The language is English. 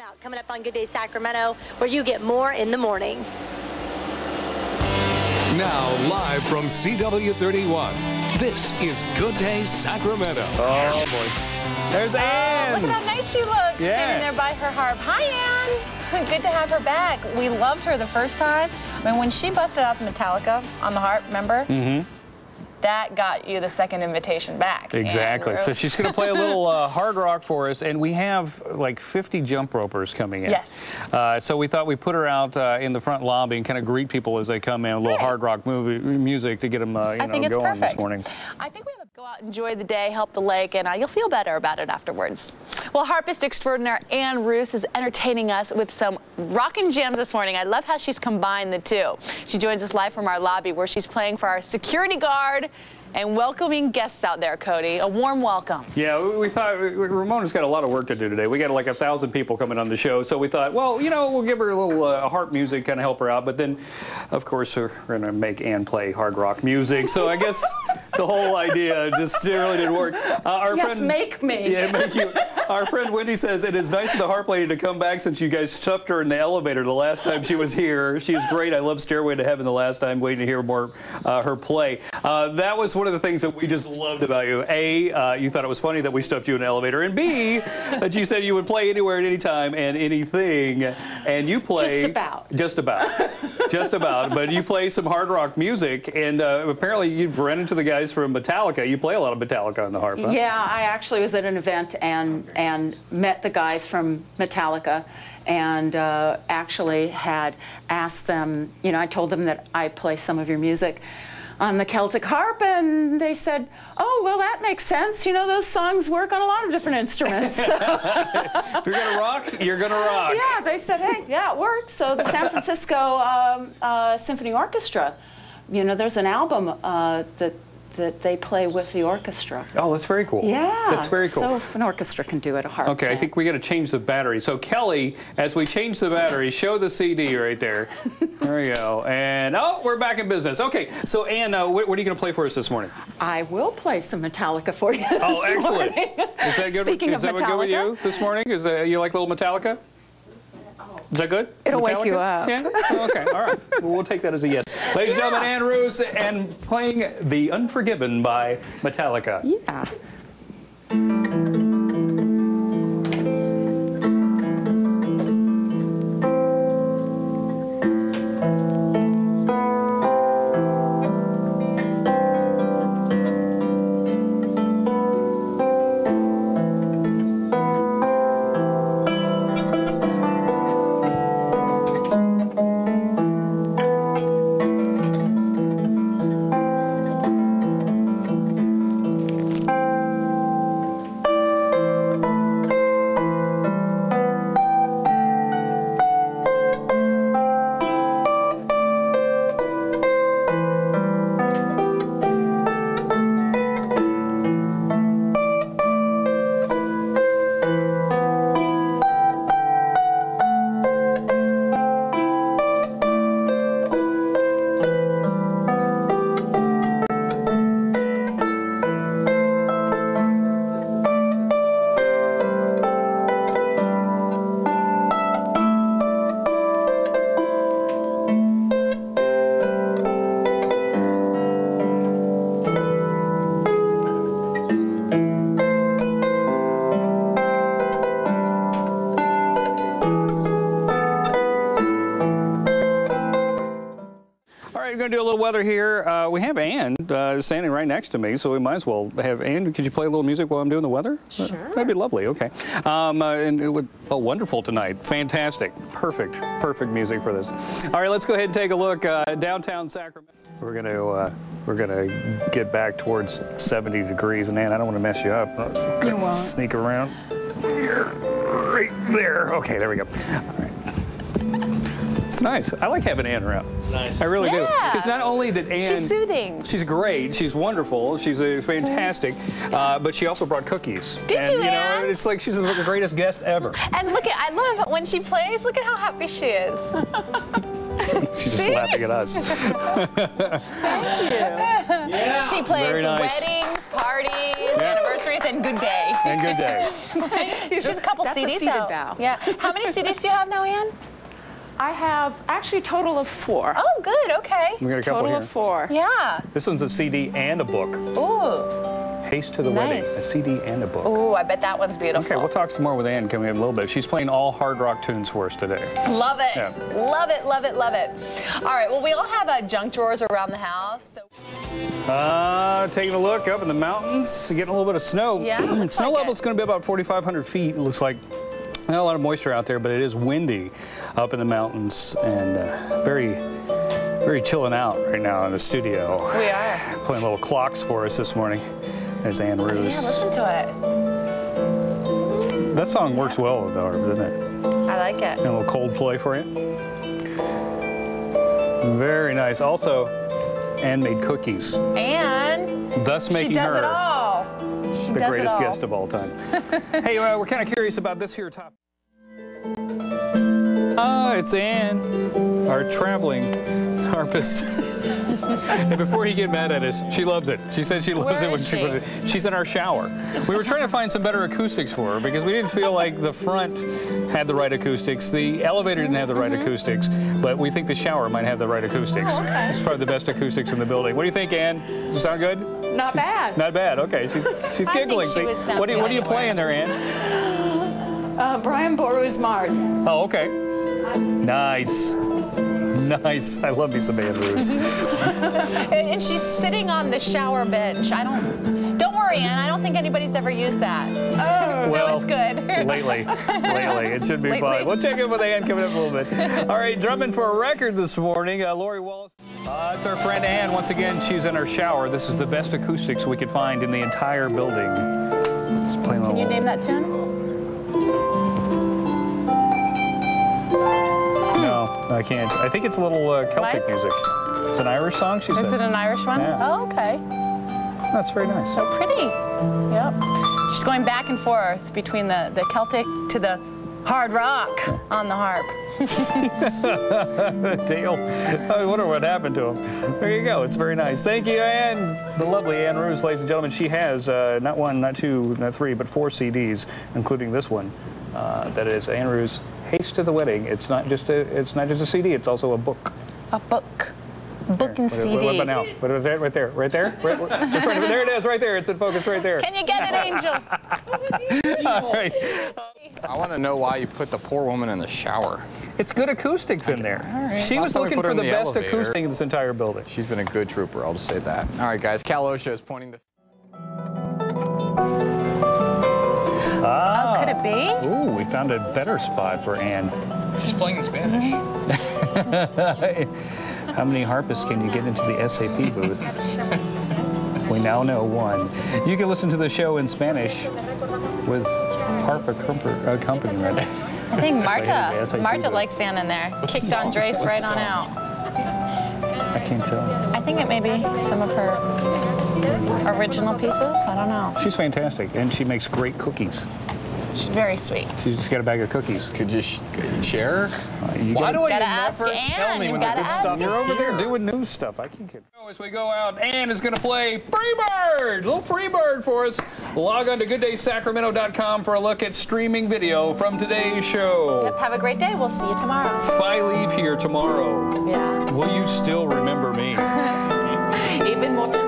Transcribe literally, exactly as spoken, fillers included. them out coming up on Good Day Sacramento, where you get more in the morning. Now, live from C W thirty-one, this is Good Day Sacramento. Oh, boy. There's Anne. Oh, look at how nice she looks, yeah. Standing there by her harp. Hi, Anne. Good to have her back. We loved her the first time. I mean, when she busted out the Metallica on the harp, remember? Mm-hmm. That got you the second invitation back. Exactly. So she's going to play a little uh, hard rock for us, and we have like fifty jump ropers coming in. Yes. Uh, so we thought we'd put her out uh, in the front lobby and kind of greet people as they come in, a little right. hard rock movie, music to get them uh, you I know, think it's going perfect. This morning. I think we have to go out, enjoy the day, help the lake, and uh, you'll feel better about it afterwards. Well, harpist extraordinaire Anne Roos is entertaining us with some rockin' jams this morning. I love how she's combined the two. She joins us live from our lobby, where she's playing for our security guard and welcoming guests out there, Cody. A warm welcome. Yeah, we thought Ramona's got a lot of work to do today. We got like a thousand people coming on the show, so we thought, well, you know, we'll give her a little uh, harp music, kind of help her out. But then, of course, we're going to make Anne play hard rock music. So I guess the whole idea just really didn't work. Uh, our yes, friend, make me. Yeah, make you. Our friend Wendy says, it is nice of the harp lady to come back since you guys stuffed her in the elevator the last time she was here. She's great. I loved Stairway to Heaven the last time, waiting to hear more uh, her play. Uh, that was one of the things that we just loved about you. A, uh, you thought it was funny that we stuffed you in an elevator, and B, that you said you would play anywhere at any time and anything, and you play... Just about. Just about. Just about. But you play some hard rock music, and uh, apparently you've run into the guys from Metallica. You play a lot of Metallica on the harp, huh? Yeah, I actually was at an event and... Okay. and met the guys from Metallica, and uh, actually had asked them, you know, I told them that I play some of your music on the Celtic harp, and they said, oh, well, that makes sense. You know, those songs work on a lot of different instruments. So. If you're going to rock, you're going to rock. Yeah, they said, hey, yeah, it works. So the San Francisco um, uh, Symphony Orchestra, you know, there's an album uh, that that they play with the orchestra. Oh, that's very cool. Yeah. That's very cool. So if an orchestra can do it, a harp. Okay, thing. I think we got to change the battery. So Kelly, as we change the battery, show the C D right there. There we go. And, oh, we're back in business. Okay, so Anne, uh, what, what are you going to play for us this morning? I will play some Metallica for you this Oh, excellent. Morning. Is that good? Speaking is that Metallica, good with you this morning? Is that, you like little Metallica? Is that good? It'll Metallica? Wake you up. Yeah? Oh, okay, all right. Well, we'll take that as a yes. Ladies yeah. and gentlemen, Anne Roos and playing The Unforgiven by Metallica. Yeah. Going to do a little weather here. Uh, we have Anne uh, standing right next to me, so we might as well have Anne. Could you play a little music while I'm doing the weather? Sure. That'd be lovely. Okay. Um, uh, and it would oh, wonderful tonight. Fantastic. Perfect. Perfect music for this. All right, let's go ahead and take a look uh, downtown Sacramento. We're going to uh, we're going to get back towards seventy degrees, and Anne, I don't want to mess you up. Uh, you won't. Sneak around. Right there. Okay, there we go. All right. It's nice. I like having Anne around. It's nice. I really yeah. do. Because not only did Anne... She's soothing. She's great. She's wonderful. She's a fantastic. Uh, but she also brought cookies. Did and, you, you know, Anne? It's like she's the greatest guest ever. And look at... I love when she plays. Look at how happy she is. She's just laughing at us. Thank you. Yeah. She plays nice. Weddings, parties, yeah. anniversaries. groceries and Good Day. And Good Day. It's just a couple that's C Ds a seated out. Bow. Yeah. How many C Ds do you have now, Anne? I have actually a total of four. Oh, good. Okay. We got a couple total here. Of four. Yeah. This one's a C D and a book. Ooh. Haste to the nice. Wedding. A C D and a book. Ooh, I bet that one's beautiful. Okay, we'll talk some more with Anne coming in a little bit. She's playing all hard rock tunes for us today. Love it. Yeah. Love it. Love it. Love it. All right. Well, we all have uh, junk drawers around the house. So. Uh, taking a look up in the mountains, getting a little bit of snow. Yeah. Snow like level's going to be about forty-five hundred feet. It looks like. Not a lot of moisture out there, but it is windy up in the mountains and uh, very, very chilling out right now in the studio. We are. Playing little Clocks for us this morning. There's Anne Roos. Oh, yeah, listen to it. That song works well, though, doesn't it? I like it. And a little Coldplay for you. Very nice. Also, Anne made cookies. And thus making she does her it all. She the does greatest it all. Guest of all time. Hey, uh, we're kind of curious about this here topic. Ah, it's Anne, our traveling harpist. And before he get mad at us, she loves it. She said she loves Where it when she puts it. She's in our shower. We were trying to find some better acoustics for her because we didn't feel like the front had the right acoustics. The elevator didn't have the right mm-hmm. acoustics, but we think the shower might have the right acoustics. Oh, okay. It's probably the best acoustics in the building. What do you think, Anne? Does it sound good? Not bad. Not bad. Okay, she's she's giggling. She what do you, what are you playing there, Anne? Uh, Brian Boru's March. Oh, okay. Nice. Nice. I love me some Anne Roos. And she's sitting on the shower bench. I don't, don't worry, Anne. I don't think anybody's ever used that. Oh. So well, it's good. lately. Lately. It should be lately. Fun. We'll check in with Anne coming up a little bit. All right, drumming for a record this morning. Uh, Lori Wallace. Uh, it's our friend Anne. Once again, she's in her shower. This is the best acoustics we could find in the entire building. Just playing Can you name that tune? No, I can't. I think it's a little uh, Celtic Mine? music. It's an Irish song, she said. Is it an Irish one? Yeah. Oh, okay. That's very nice. So pretty. Yep. She's going back and forth between the, the Celtic to the hard rock on the harp. Dale, I wonder what happened to him. There you go. It's very nice. Thank you, Anne. The lovely Anne Roos, ladies and gentlemen. She has uh, not one, not two, not three, but four C Ds, including this one. Uh, that is Anne Roos, Haste to the Wedding. It's not just a, it's not just a C D. It's also a book. A book. Book and C D. What about now? What about that? Right there. Right there? Right, to, there it is. Right there. It's in focus right there. Can you get it, Angel? All right. I want to know why you put the poor woman in the shower. It's good acoustics in there. Right. She was looking for the, the best acoustics in this entire building. She's been a good trooper, I'll just say that. All right, guys, Cal OSHA is pointing the... Ah. Oh, could it be? Ooh, we found a better spot for Anne. She's playing in Spanish. How many harpists can you get into the S A P booth? We now know one. You can listen to the show in Spanish with... Harpa uh, Company, right? I think Marta. Marta likes Anne in there. Kicked Andres right on out. I can't tell. I think it may be some of her original pieces. I don't know. She's fantastic, and she makes great cookies. She's very sweet. She's just got a bag of cookies. Could you sh share? Uh, you Why do I never tell me when the good stuff is over there doing new stuff? I can get it. As we go out, Anne is going to play Free Bird, a little Free Bird for us. Log on to Good Day Sacramento dot com for a look at streaming video from today's show. Yep, have a great day. We'll see you tomorrow. If I leave here tomorrow, yeah. will you still remember me? Even more.